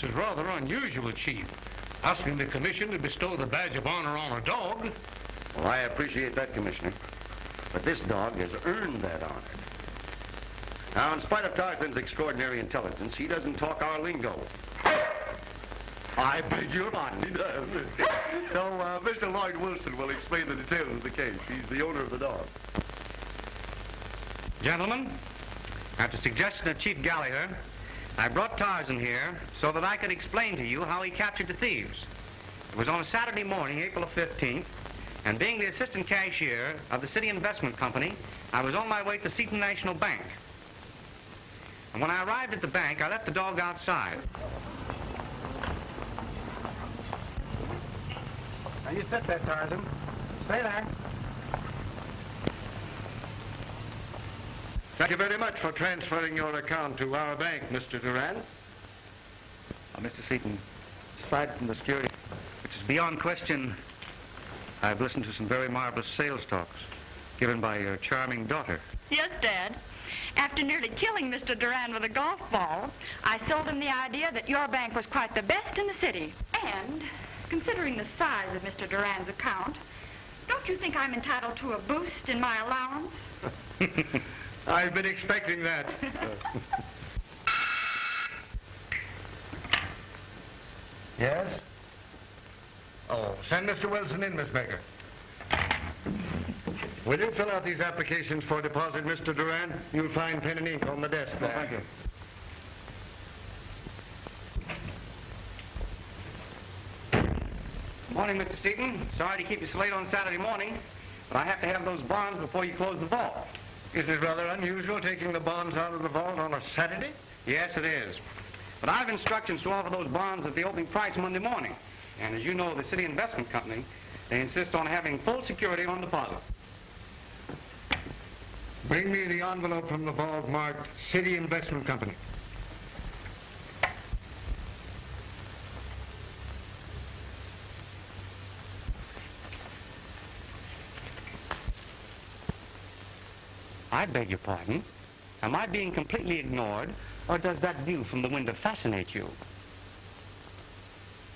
This is rather unusual, Chief. Asking the commission to bestow the badge of honor on a dog. Well, I appreciate that, Commissioner. But this dog has earned that honor. Now, in spite of Tarzan's extraordinary intelligence, he doesn't talk our lingo. I beg your pardon, he does. So, Mr. Lloyd Wilson will explain the details of the case. He's the owner of the dog. Gentlemen, at the suggestion of Chief Gallagher, I brought Tarzan here so that I could explain to you how he captured the thieves. It was on a Saturday morning, April 15th, and being the assistant cashier of the City Investment Company, I was on my way to Seton National Bank. And when I arrived at the bank, I left the dog outside. Now you sit there, Tarzan. Stay there. Thank you very much for transferring your account to our bank, Mr. Duran. Oh, Mr. Seton, aside from the security, which is beyond question, I've listened to some very marvelous sales talks given by your charming daughter. Yes, Dad. After nearly killing Mr. Duran with a golf ball, I sold him the idea that your bank was quite the best in the city. And, considering the size of Mr. Duran's account, don't you think I'm entitled to a boost in my allowance? I've been expecting that. Yes? Oh, send Mr. Wilson in, Miss Baker. Will you fill out these applications for deposit, Mr. Duran? You'll find pen and ink on the desk there. Oh, thank you. Morning, Mr. Seton. Sorry to keep you so late on Saturday morning, but I have to have those bonds before you close the vault. It is rather unusual taking the bonds out of the vault on a Saturday. Yes, it is. But I have instructions to offer those bonds at the opening price Monday morning. And as you know, the City Investment Company, they insist on having full security on deposit. Bring me the envelope from the vault marked City Investment Company. I beg your pardon. Am I being completely ignored, or does that view from the window fascinate you?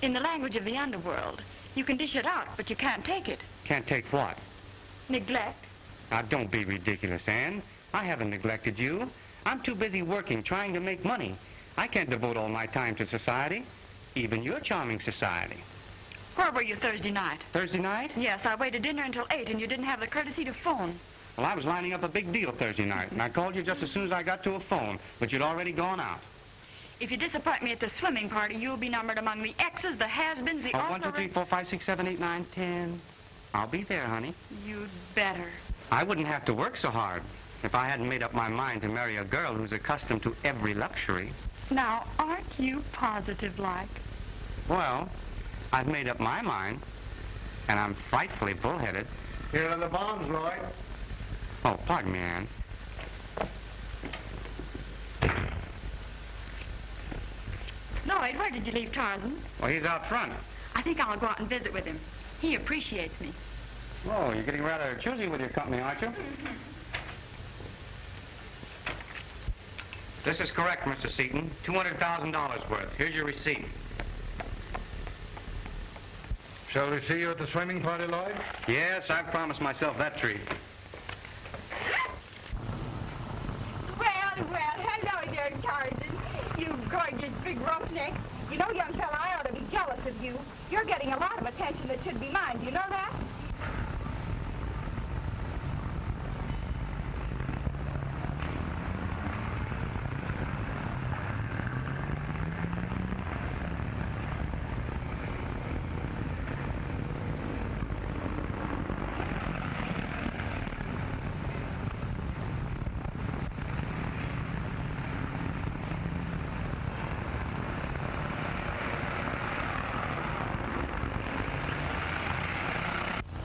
In the language of the underworld, you can dish it out, but you can't take it. Can't take what? Neglect. Now, don't be ridiculous, Anne. I haven't neglected you. I'm too busy working, trying to make money. I can't devote all my time to society, even your charming society. Where were you Thursday night? Thursday night? Yes, I waited dinner until 8, and you didn't have the courtesy to phone. Well, I was lining up a big deal Thursday night, and I called you just as soon as I got to a phone, but you'd already gone out. If you disappoint me at the swimming party, you'll be numbered among the X's, the has-beens, the... Oh, 1, 2, 3, 4, 5, 6, 7, 8, 9, 10. I'll be there, honey. You'd better. I wouldn't have to work so hard if I hadn't made up my mind to marry a girl who's accustomed to every luxury. Now, aren't you positive-like? Well, I've made up my mind, and I'm frightfully bullheaded. Here are the bonds, Lloyd. Oh, pardon me, Anne. Lloyd, where did you leave Tarzan? Well, he's out front. I think I'll go out and visit with him. He appreciates me. Oh, you're getting rather choosy with your company, aren't you? This is correct, Mr. Seton. $200,000 worth. Here's your receipt. Shall we see you at the swimming party, Lloyd? Yes, I've promised myself that treat. Well, hello there, Tarzan. You gorgeous big roughneck. You know, young fella, I ought to be jealous of you. You're getting a lot of attention that should be mine. Do you know that?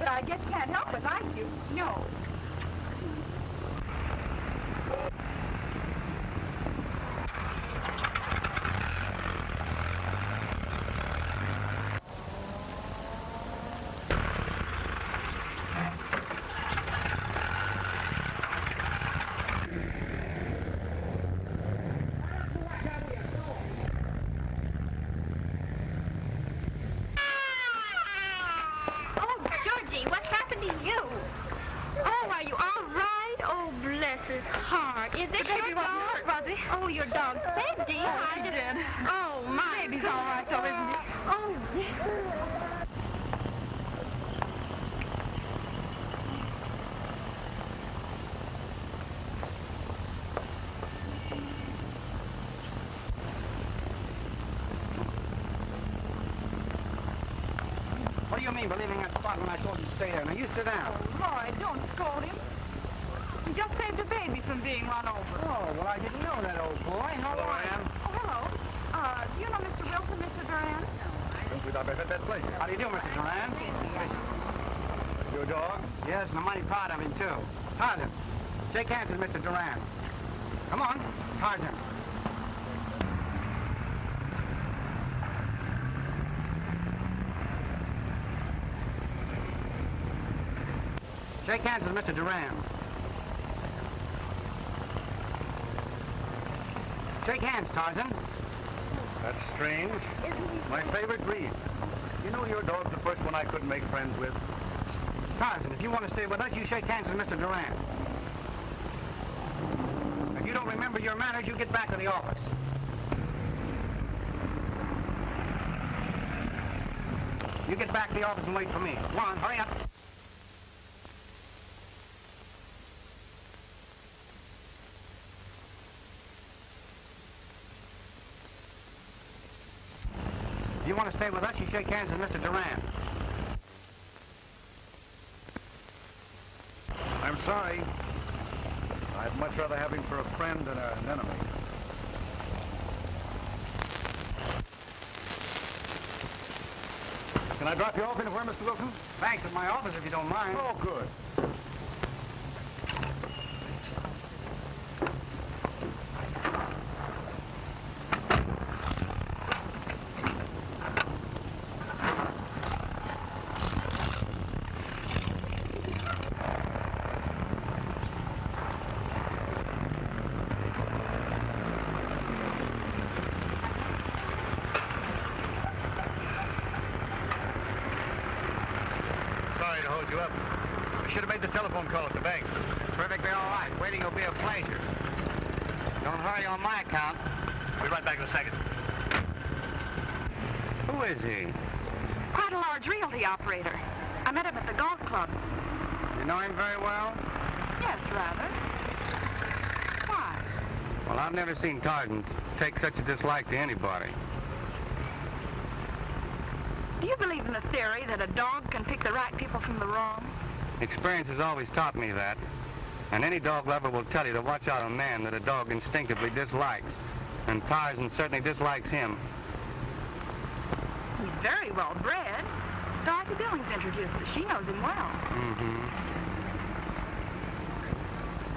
I guess you can't help it, like you. No. Is it your dog, Rosie? Oh, your dog saved you. Oh, she did. Oh, my baby's all right, though, isn't it? Oh, yes. What do you mean by leaving that spot when I told you to stay there? Now, you sit down. Oh, Lloyd, don't scold him. He just saved the baby from being run over. Oh, well, I didn't know that, old boy. Hello, Anne. Oh, hello. Do you know Mr. Wilson, Mr. Duran? Since we got back at that place. How do you do, Mr. Duran? Your dog? Yes, and I'm mighty proud of him, too. Tarzan, shake hands with Mr. Duran. Come on, Tarzan. Shake hands with Mr. Duran. Shake hands, Tarzan. That's strange. My favorite breed. You know your dog's the first one I couldn't make friends with. Tarzan, if you want to stay with us, you shake hands with Mr. Duran. If you don't remember your manners, you get back to the office. You get back to the office and wait for me. Come on, hurry up. If you want to stay with us, you shake hands with Mr. Duran. I'm sorry. I'd much rather have him for a friend than an enemy. Can I drop you off anywhere, Mr. Wilson? Thanks, at my office, if you don't mind. Oh, good. I've never seen Tarzan take such a dislike to anybody. Do you believe in the theory that a dog can pick the right people from the wrong? Experience has always taught me that. And any dog lover will tell you to watch out on a man that a dog instinctively dislikes. And Tarzan certainly dislikes him. He's very well bred. Dr. Billings introduced us. She knows him well. Mm-hmm.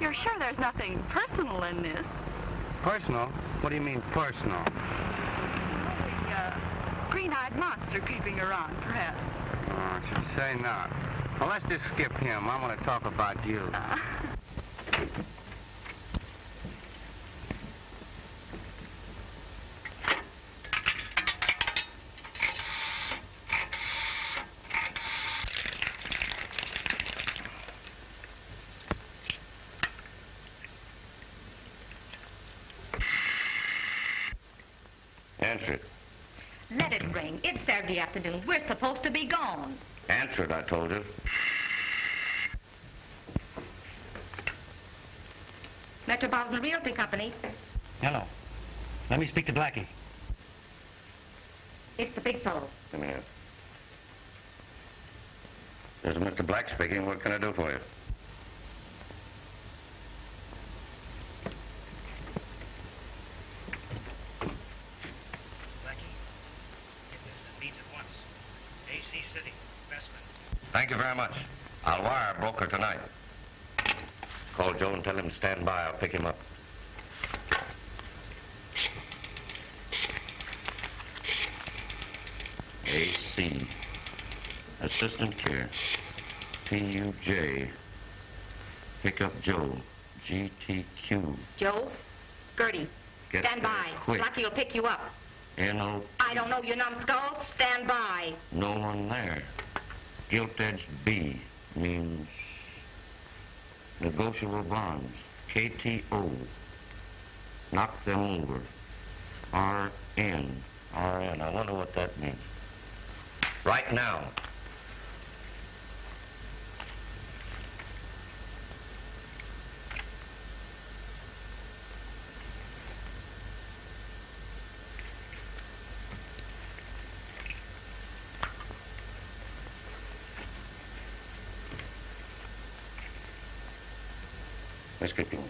You're sure there's nothing personal in this? Personal? What do you mean personal? The green-eyed monster creeping around, perhaps. Oh, I should say not. Well, let's just skip him. I want to talk about you. Afternoon. We're supposed to be gone. Answer it, I told you. Metropolitan Realty Company. Hello. Let me speak to Blackie. It's the big fellow. Come here. This is Mr. Black speaking. What can I do for you? I'll wire a broker tonight. Call Joe and tell him to stand by. I'll pick him up. AC. Assistant care. PUJ. Pick up Joe. GTQ. Joe? Gertie. Stand by. Lucky will pick you up. NO. I don't know, you numbskulls. Stand by. No one there. Gilt edged B means negotiable bonds. KTO, knock them over. RN, I wonder what that means. Right now. Let's get going.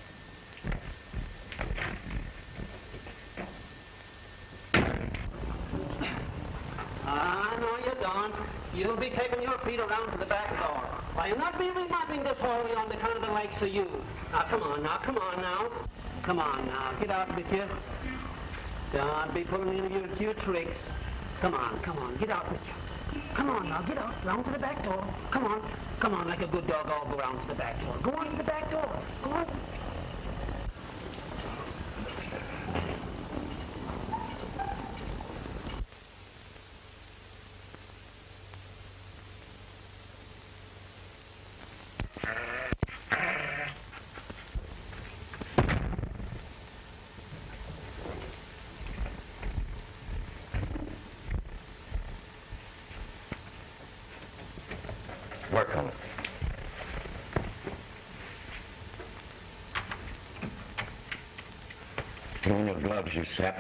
No, you don't. You'll be taking your feet around to the back door. I am not really mopping this hallway on account of the likes of you. Now, come on, now, come on, now. Come on, now, get out with you. Don't be pulling any of your tricks. Come on, come on, get out with you. Come on, now, get out, round to the back door. Come on. Come on, like a good dog, I'll go round to the back door. Go on to the back door. Go on. Work on it. Clean your gloves, you sap.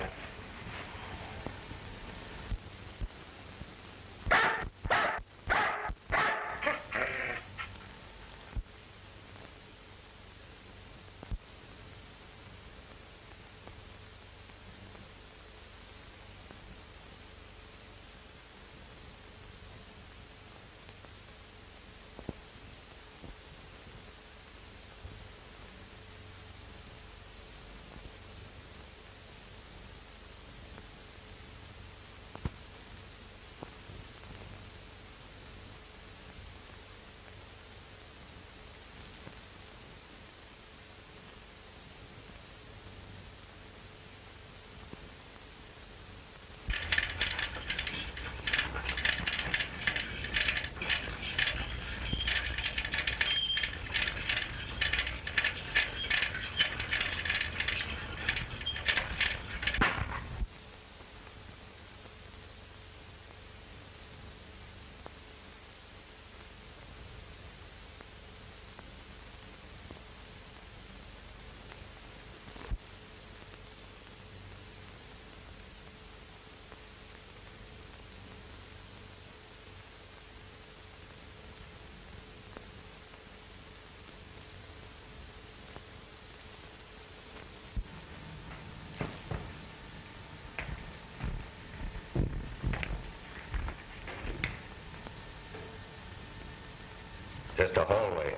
Just a hallway.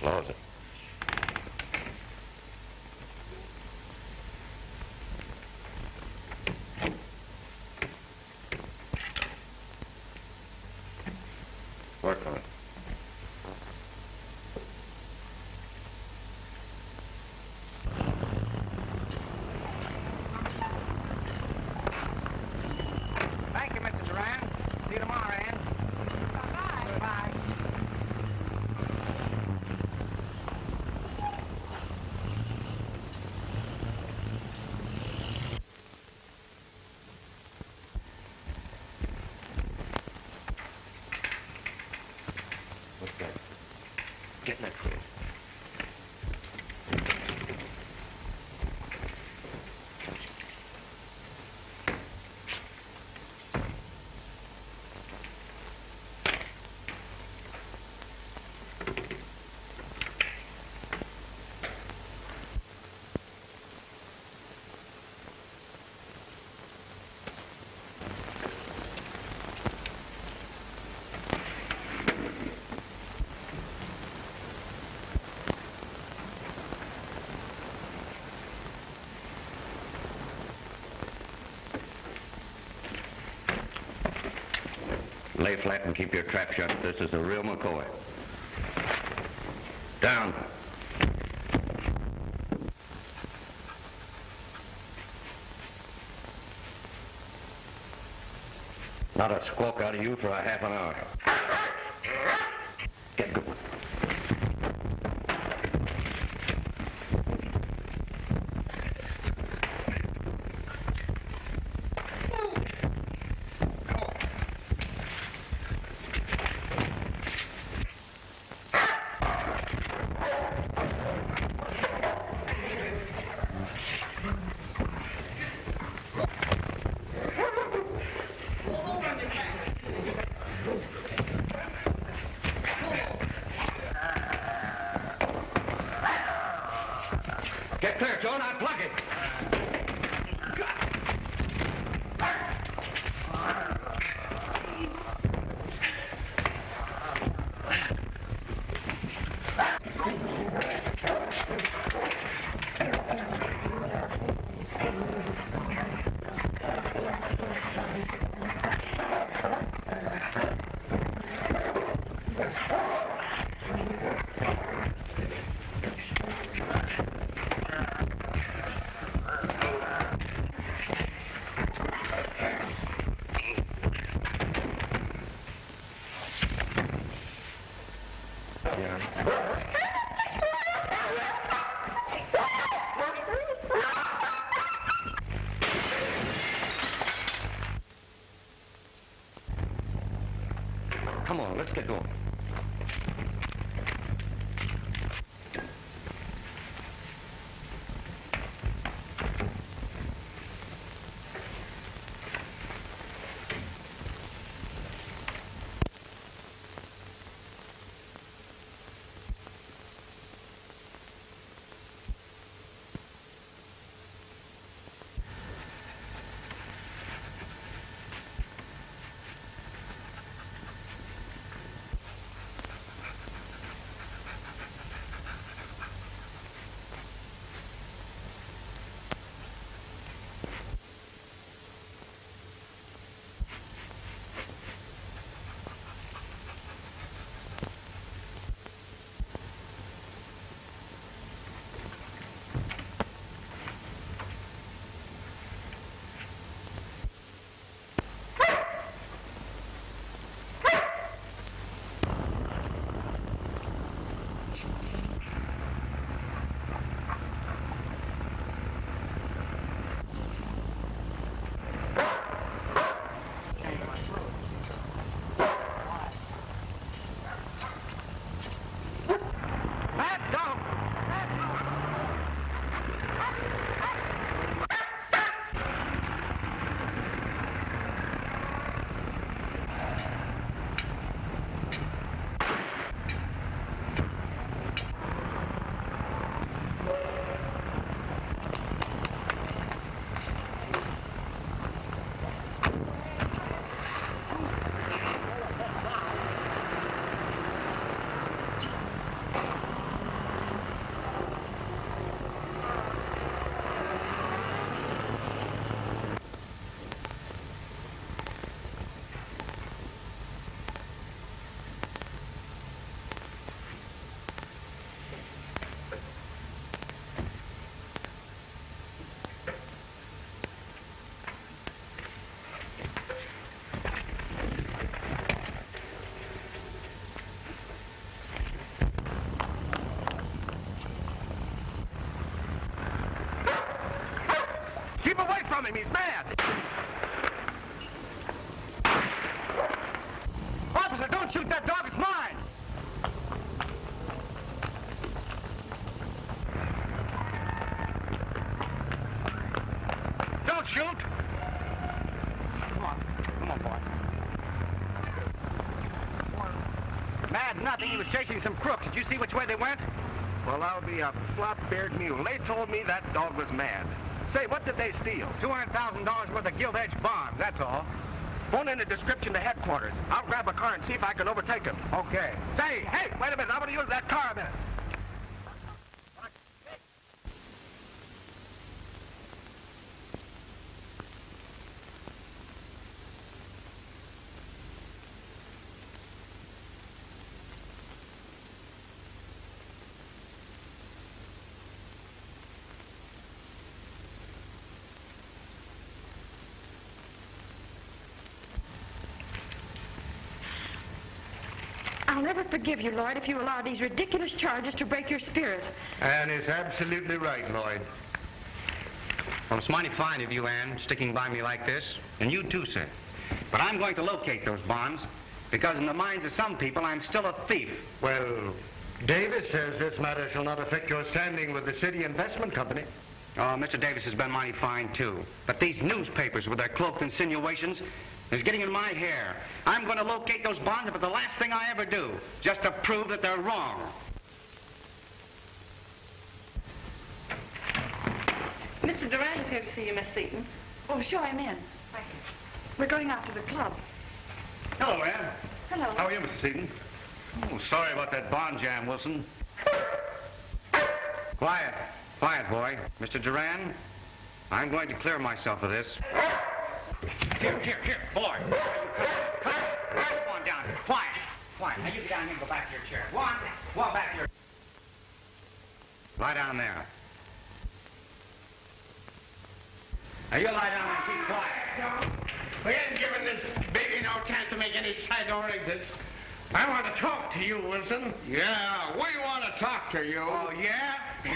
Closet. Work on it. Thank you, Mr. Duran. See you tomorrow, Anne. Bye-bye. Bye. Get that for you. Lay flat and keep your trap shut. This is a real McCoy. Down. Not a squawk out of you for a half an hour. Get going. Let's get going. He's mad. Officer, don't shoot that dog. It's mine. Don't shoot. Come on, boy. Mad nothing. He was chasing some crooks. Did you see which way they went? Well, I'll be a flop-eared mule. They told me that dog was mad. Say, what did they steal? $200,000 worth of gilt-edge bonds, that's all. Phone in a description to headquarters. I'll grab a car and see if I can overtake them. Okay. Say, hey, wait a minute. I'm going to use that car a minute. I'll never forgive you, Lloyd, if you allow these ridiculous charges to break your spirit. Anne is absolutely right, Lloyd. Well, it's mighty fine of you, Anne, sticking by me like this. And you too, sir. But I'm going to locate those bonds, because in the minds of some people, I'm still a thief. Well, Davis says this matter shall not affect your standing with the City Investment Company. Oh, Mr. Davis has been mighty fine, too. But these newspapers with their cloaked insinuations is getting in my hair. I'm going to locate those bonds, but the last thing I ever do, just to prove that they're wrong. Mr. Duran is here to see you, Miss Seton. Oh, sure, I'm in. Thank you. We're going out to the club. Hello, Anne. Hello. How are you, Mr. Seton? Oh, sorry about that bond jam, Wilson. Quiet. Quiet, boy. Mr. Duran, I'm going to clear myself of this. Here, boy. Come on down here. Quiet. Now you get down here and go back to your chair. One back to your... Lie down there. Now you lie down and keep quiet. We ain't giving this baby no chance to make any side or exits. I want to talk to you, Wilson. Yeah, we want to talk to you. Oh, yeah? I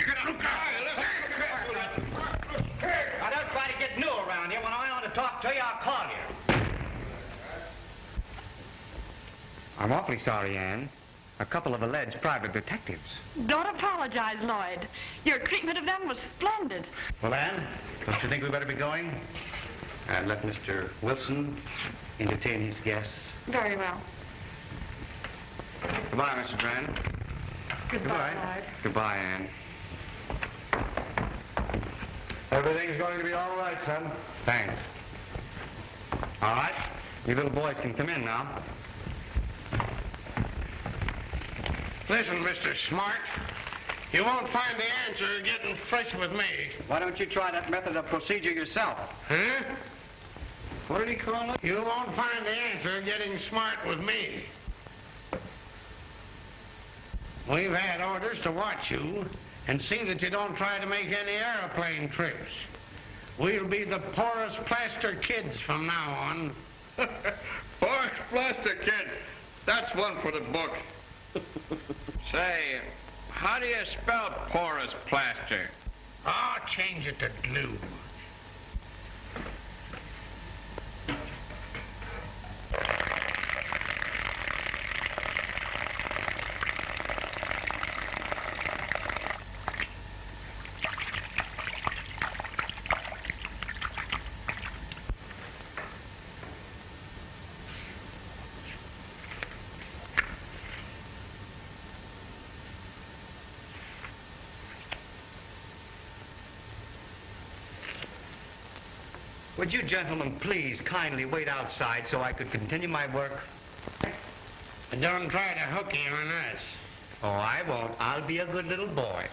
don't try to get new around here. When I want to talk to you, I'll call you. I'm awfully sorry, Anne. A couple of alleged private detectives. Don't apologize, Lloyd. Your treatment of them was splendid. Well, Anne, don't you think we better be going? And let Mr. Wilson entertain his guests. Very well. Goodbye, Mr. Duran. Goodbye, Lloyd. Goodbye, Anne. Everything's going to be all right, son. Thanks. All right. You little boys can come in now. Listen, Mr. Smart, you won't find the answer getting fresh with me. Why don't you try that method of procedure yourself? Huh? What did he call it? You won't find the answer getting smart with me. We've had orders to watch you and see that you don't try to make any airplane trips. We'll be the poorest plaster kids from now on. Poorest plaster kids? That's one for the book. Say, how do you spell porous plaster? I'll change it to glue. Would you gentlemen please kindly wait outside so I could continue my work? But don't try to hooky on us. Oh, I won't. I'll be a good little boy.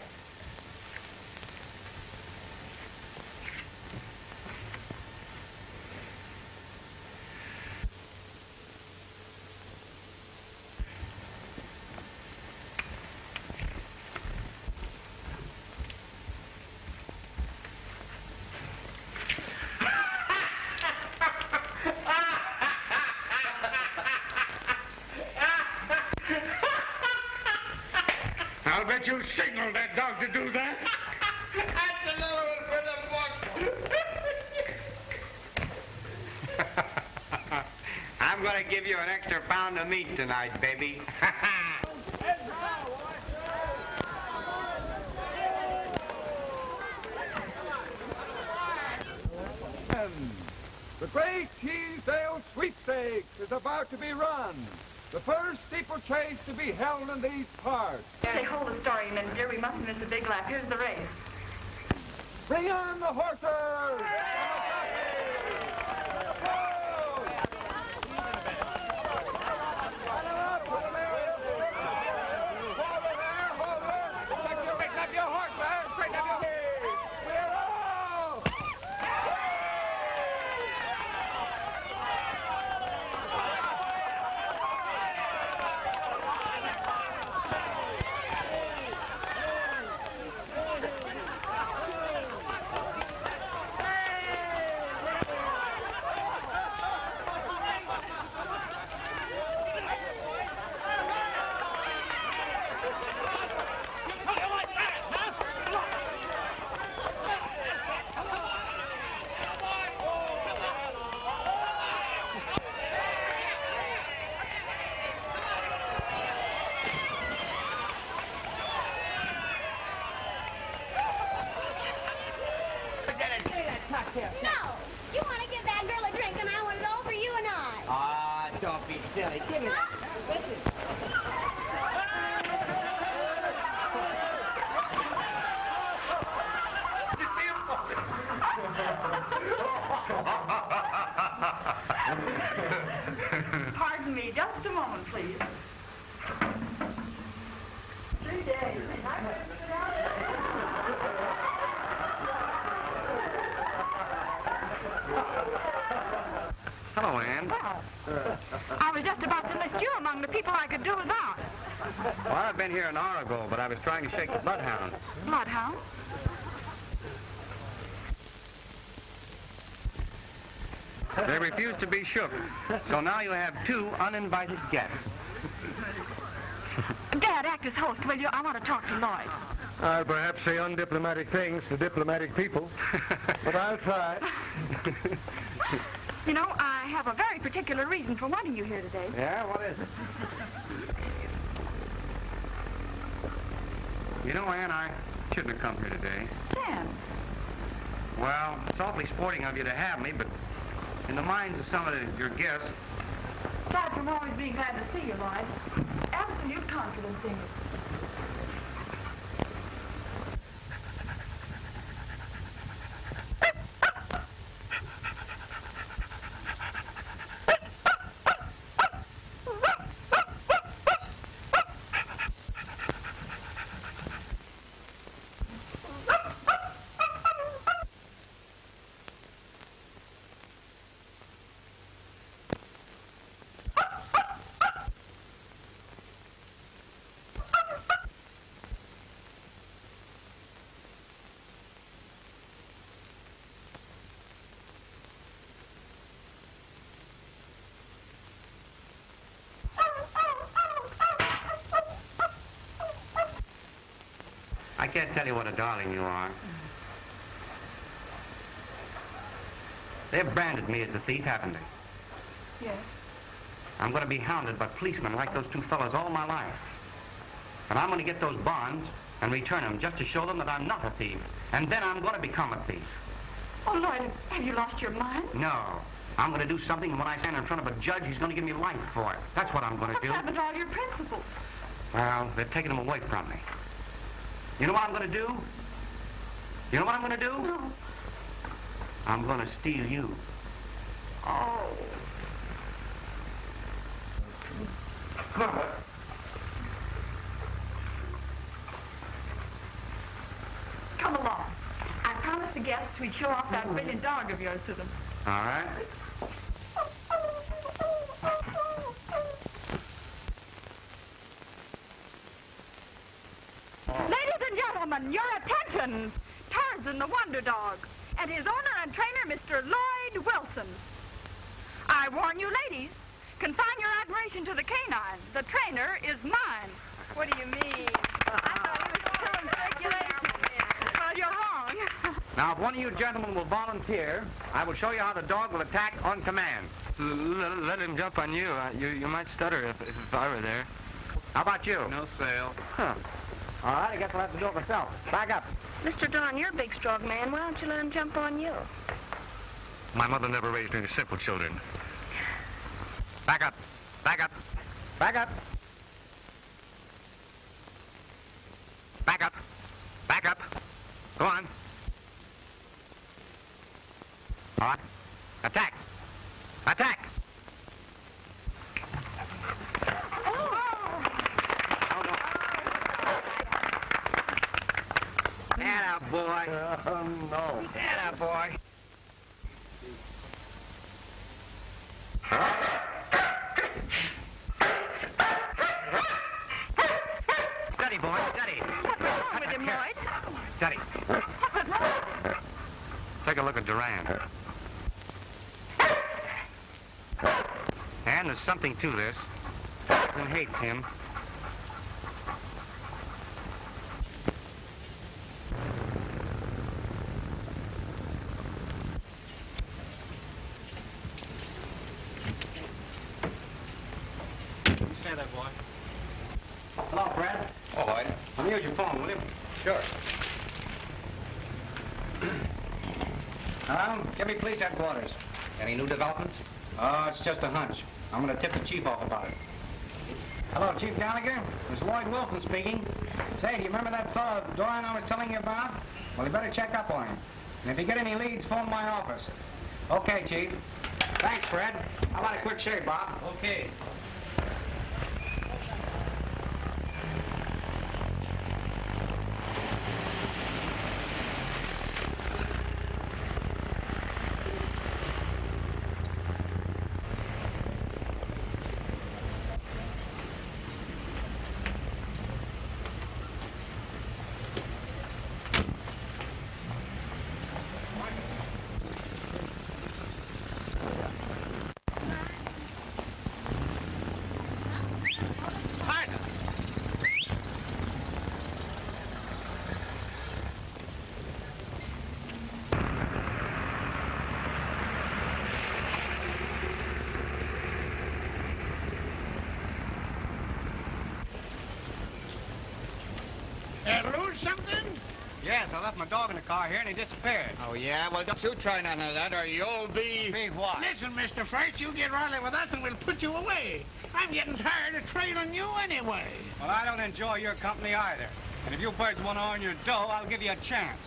Meat tonight, baby. The Great Teasdale Sweepstakes is about to be run. The first steeplechase to be held in these parts. Say, hold the story, men, dear. We mustn't miss a big lap. Here's the race. Bring on the horses! Pardon me, just a moment, please. 3 days. Hello, Anne. Well, I was just about to list you among the people I could do without. Well, I've been here an hour ago, but I was trying to shake the bloodhound. Bloodhound? They refuse to be shook, so now you'll have 2 uninvited guests. Dad, act as host, will you? I want to talk to Lloyd. I'll perhaps say undiplomatic things to diplomatic people, but I'll try. You know, I have a very particular reason for wanting you here today. Yeah, what is it? You know, Anne, I shouldn't have come here today. Anne? Well, it's awfully sporting of you to have me, but... in the minds of some of your guests. Glad from always being glad to see you, Lloyd. Absolute confidence in you. I can't tell you what a darling you are. They've branded me as the thief, haven't they? Yes. I'm going to be hounded by policemen like those 2 fellows all my life. And I'm going to get those bonds and return them just to show them that I'm not a thief. And then I'm going to become a thief. Oh, Lloyd, have you lost your mind? No. I'm going to do something, and when I stand in front of a judge, he's going to give me life for it. That's what I'm going to do. What happened to all your principles? Well, they've taken them away from me. You know what I'm going to do? You know what I'm going to do? No. I'm going to steal you. Oh. Come along. I promised the guests we'd show off that brilliant dog of yours to them. All right. Your attention, Tarzan the Wonder Dog, and his owner and trainer, Mr. Lloyd Wilson. I warn you ladies, confine your admiration to the canine. The trainer is mine. What do you mean? I thought he was still in circulation. Well, you're wrong. Now, if one of you gentlemen will volunteer, I will show you how the dog will attack on command. Let him jump on you. You might stutter if I were there. How about you? No sale. Huh. All right, I guess I'll have to do it myself. Back up. Mr. Duran, you're a big, strong man. Why don't you let him jump on you? My mother never raised any simple children. Back up. Back up. Back up. Back up. Back up. Go on. All right. Attack. Attack. Atta boy. No. Atta boy. Steady, boy, steady. What's wrong with him, Lloyd? Steady. What's wrong? Take a look at Duran. And there's something to this. Everyone hates him. Police headquarters. Any new developments? Oh, it's just a hunch. I'm going to tip the chief off about it. Hello, Chief Gallagher. It's Lloyd Wilson speaking. Say, do you remember that fellow Duran I was telling you about? Well, you better check up on him. And if you get any leads, phone my office. Okay, Chief. Thanks, Fred. How about a quick shave, Bob? Okay. Yes, I left my dog in the car here and he disappeared. Oh, yeah? Well, don't you try none of that or you'll be... Be what? Listen, Mr. French, you get right with us and we'll put you away. I'm getting tired of trailing you anyway. Well, I don't enjoy your company either. And if you birds want to earn your dough, I'll give you a chance.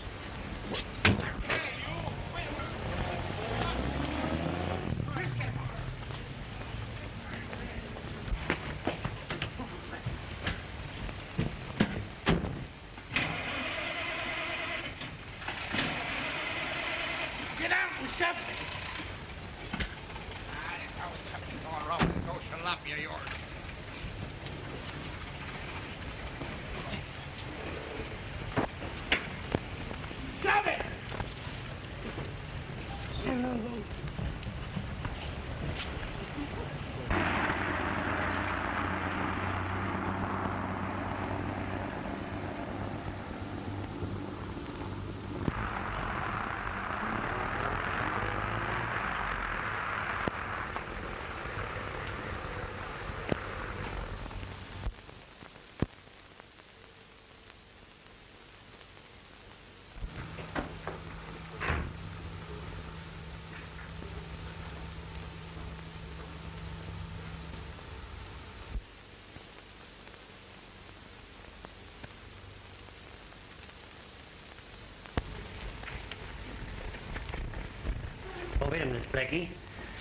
Wait a minute, Blackie.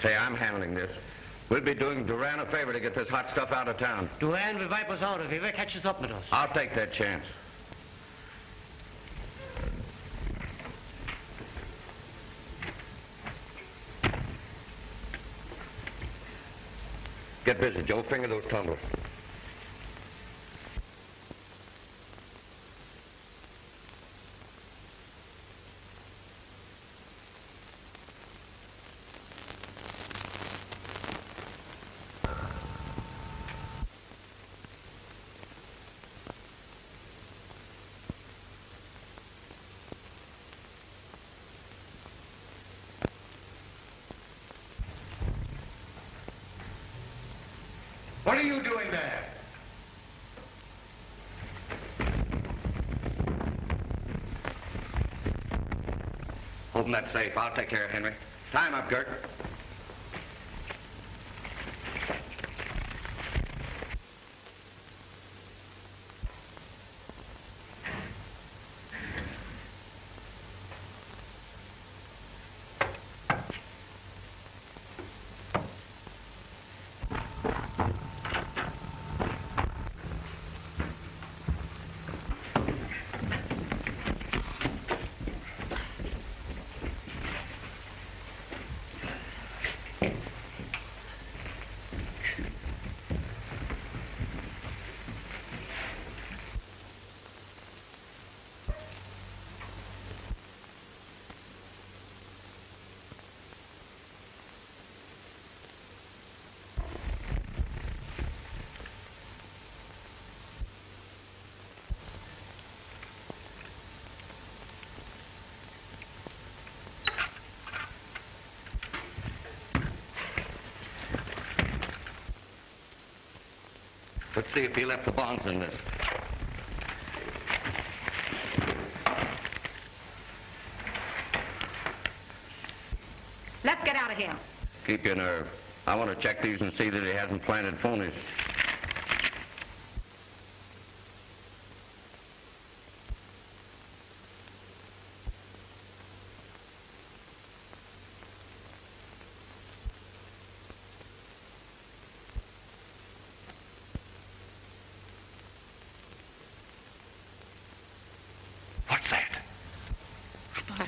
Say, I'm handling this. We'll be doing Duran a favor to get this hot stuff out of town. Duran will wipe us out if he ever catches up with us. I'll take that chance. Get busy, Joe. Finger those tumblers. What are you doing there? Open that safe. I'll take care of Henry. Time up, Gert. Let's see if he left the bonds in this. Let's get out of here. Keep your nerve. I want to check these and see that he hasn't planted phonies.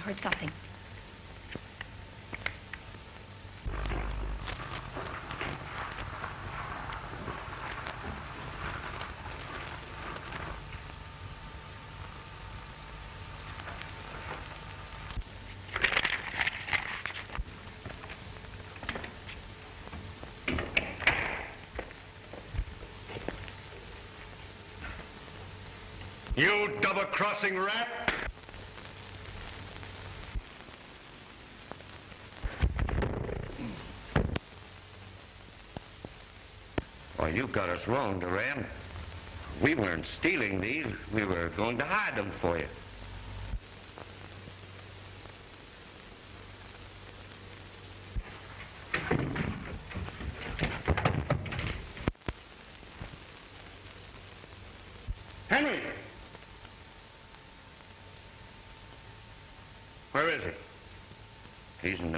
heard something. You double-crossing rat! Well, you've got us wrong, Duran. We weren't stealing these. We were going to hide them for you.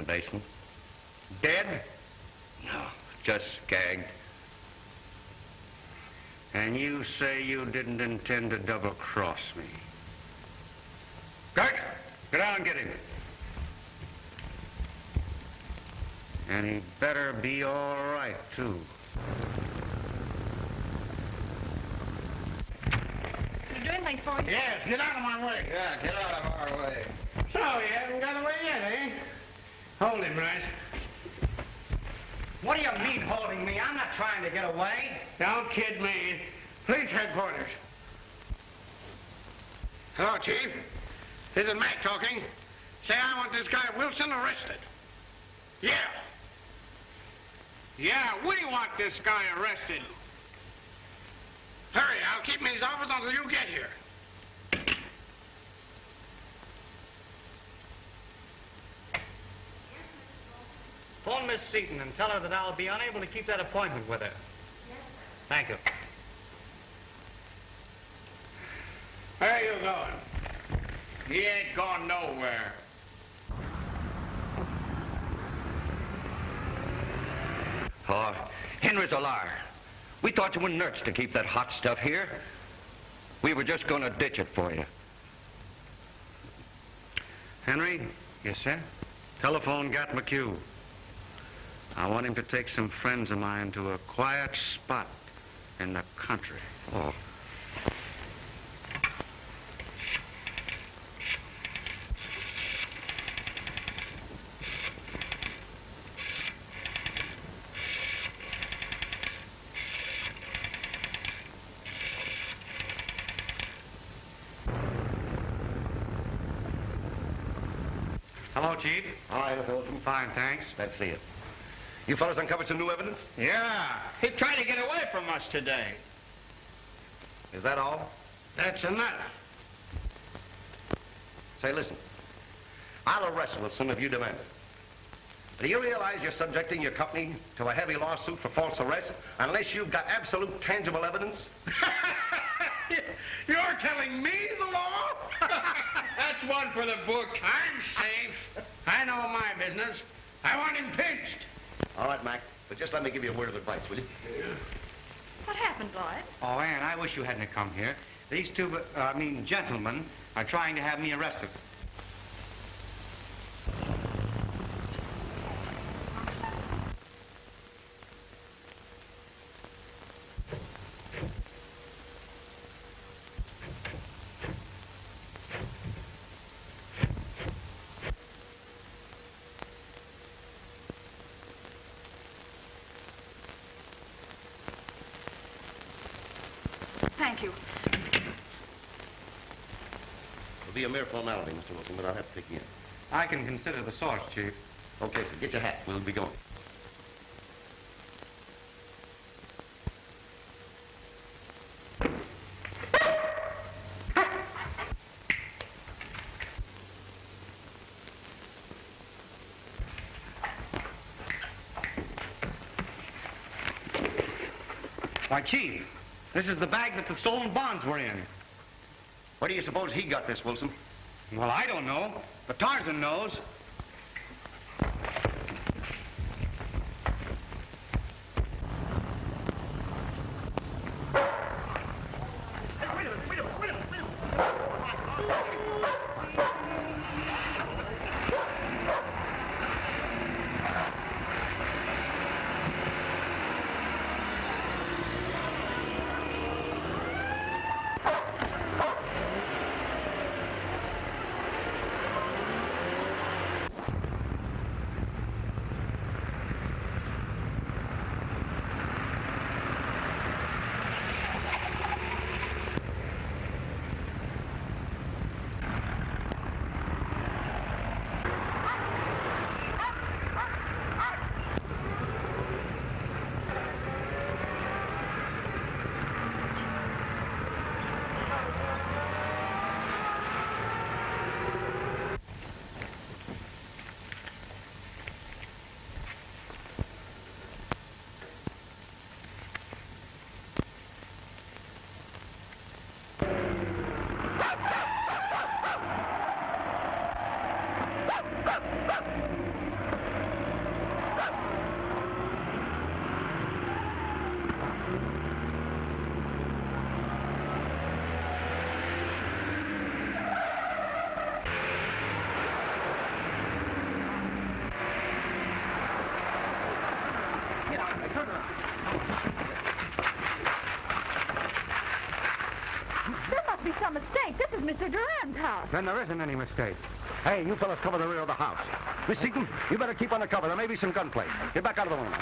Basement. Dead? No, just gagged. And you say you didn't intend to double-cross me. Gert, go down and get him. And he better be all right, too. You're doing things for you? Yes, get out of my way. Yeah, get out of our way. So you haven't got away yet, eh? Hold him, Grant. What do you mean, holding me? I'm not trying to get away. Don't kid me. Police headquarters. Hello, Chief. This is Mac talking. Say I want this guy Wilson arrested. Yeah. Yeah, we want this guy arrested. Hurry, I'll keep him in his office until you get here. Phone Miss Seton and tell her that I'll be unable to keep that appointment with her. Yes, sir. Thank you. Where are you going? He ain't gone nowhere. Oh, Henry's a liar. We thought you were nerds to keep that hot stuff here. We were just going to ditch it for you. Henry? Yes, sir? Telephone Gat McHugh. I want him to take some friends of mine to a quiet spot in the country. Oh. Hello, Chief. All right, Mr. Wilson. Fine, thanks. Let's see it. You fellas uncovered some new evidence? Yeah. He tried to get away from us today. Is that all? That's enough. Say, listen. I'll arrest Wilson if you demand it. Do you realize you're subjecting your company to a heavy lawsuit for false arrest unless you've got absolute tangible evidence? You're telling me the law? That's one for the book. I'm safe. I know my business. I want him pinched. All right, Mac, but just let me give you a word of advice, will you? What happened, Lloyd? Oh, Anne, I wish you hadn't come here. These two, gentlemen, are trying to have me arrested. A mere formality, Mr. Wilson, but I'll have to take you in. I can consider the source, Chief. Okay, so get your hat. We'll be going. Why, Chief, this is the bag that the stolen bonds were in. Where do you suppose he got this, Wilson? Well, I don't know, but Tarzan knows. must be some mistake. This is Mr. Duran's house. Then there isn't any mistake. Hey, you fellas cover the rear of the house. Miss Seton, you better keep under cover. There may be some gunplay. Get back out of the window.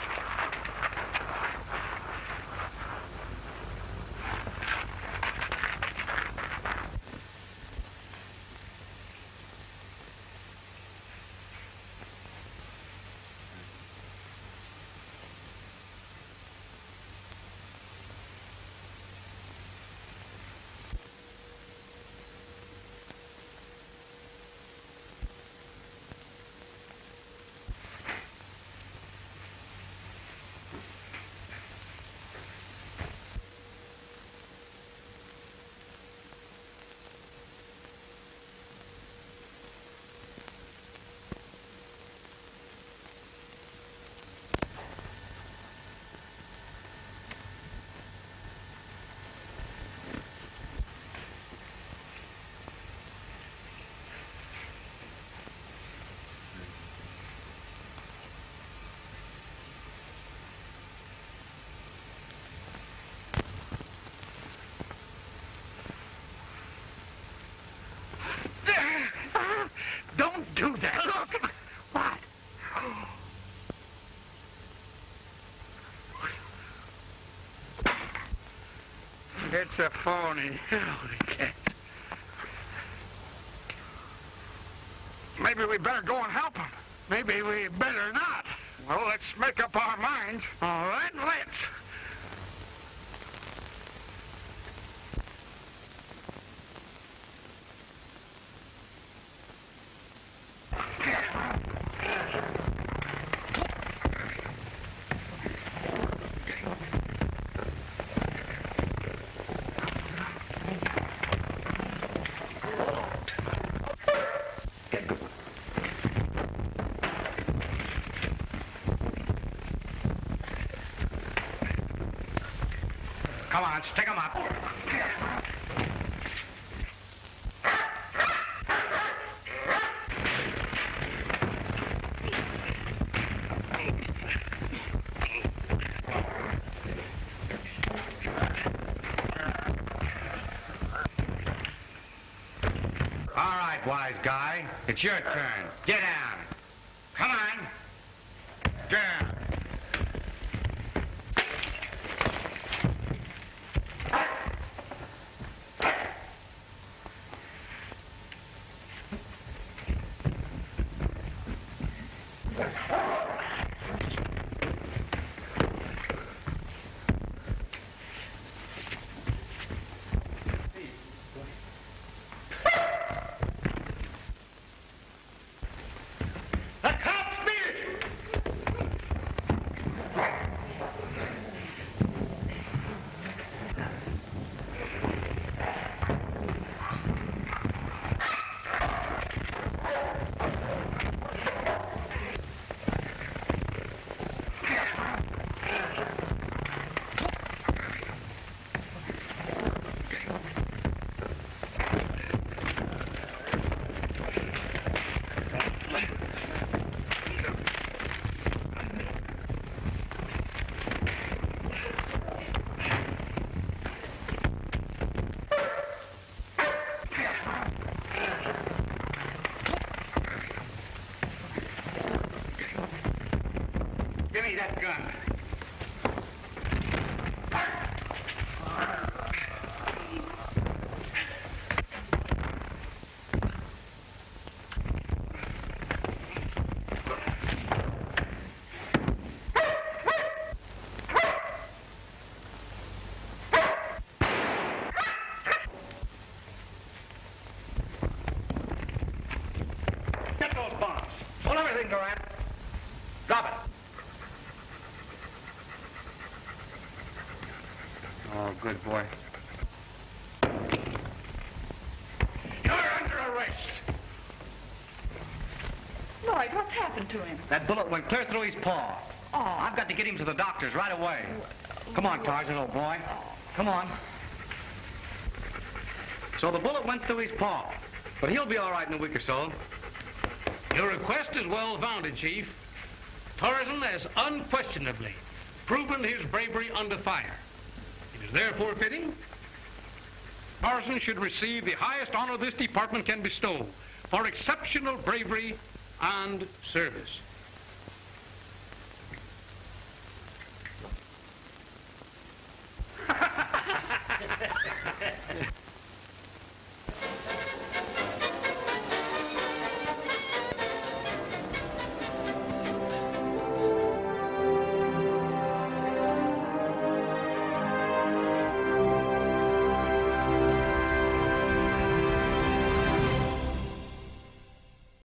It's a phony. Holy cat. Maybe we better go and help him. Maybe we better not. Well, let's make up our minds. All right, let's. Come on, stick 'em up. All right, wise guy. It's your turn. Get down. Come on. Get down. That gun. Get those bombs. Pull everything, Duran. Drop it. Oh, good boy. You're under arrest! Lloyd, what's happened to him? That bullet went clear through his paw. Oh. I've got to get him to the doctors right away. Come on, Tarzan, old boy. Come on. So the bullet went through his paw, but he'll be all right in a week or so. Your request is well-founded, Chief. Tarzan has unquestionably proven his bravery under fire. Therefore fitting Tarzan should receive the highest honor this department can bestow for exceptional bravery and service.